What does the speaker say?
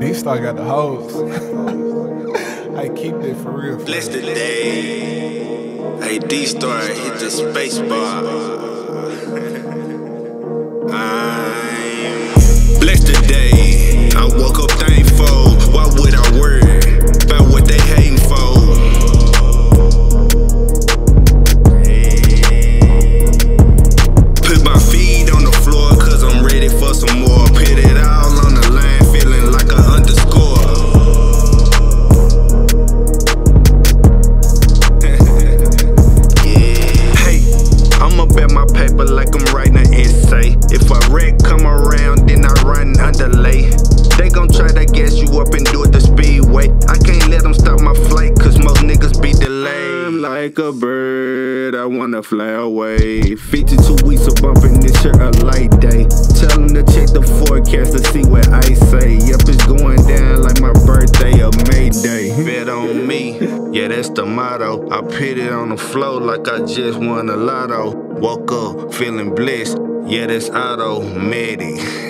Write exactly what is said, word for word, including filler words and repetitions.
D-Star got the hoes. I keep it for real. Bless the day. Hey, D-Star, hit the space bar. I'm blessed today. I woke up thankful. Why would I worry about what they hating for? Put my feet on the floor, cause I'm ready for some more. Put it all on the line, feeling like a like I'm writing an essay. If a wreck come around, then I run underlay. They gon' try to gas you up and do it the speedway. I can't let them stop my flight, cause most niggas be delayed. I'm like a bird, I wanna fly away. fifty-two weeks of bumping, this shit a light day. Tell them to check the forecast to see what I say. Yep, it's going down like my birthday or May Day. Bet on me, yeah, that's the motto. I put it on the floor like I just won a lotto. Woke up feeling blessed, yeah, that's auto-medic.